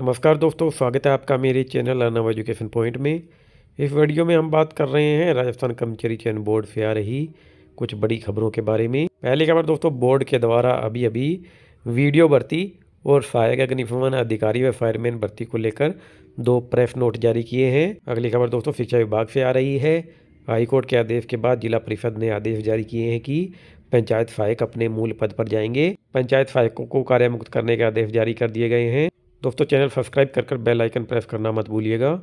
नमस्कार दोस्तों, स्वागत है आपका मेरे चैनल अर्नव एजुकेशन पॉइंट में। इस वीडियो में हम बात कर रहे हैं राजस्थान कर्मचारी चयन बोर्ड से आ रही कुछ बड़ी खबरों के बारे में। पहली खबर दोस्तों, बोर्ड के द्वारा अभी अभी वीडियो भर्ती और सहायक अग्निशमन अधिकारी व फायरमैन भर्ती को लेकर 2 प्रेस नोट जारी किए हैं। अगली खबर दोस्तों शिक्षा विभाग से आ रही है। हाईकोर्ट के आदेश के बाद जिला परिषद ने आदेश जारी किए हैं कि पंचायत सहायक अपने मूल पद पर जाएंगे। पंचायत सहायकों को कार्यमुक्त करने के आदेश जारी कर दिए गए हैं। दोस्तों चैनल सब्सक्राइब कर बेल आइकन प्रेस करना मत भूलिएगा।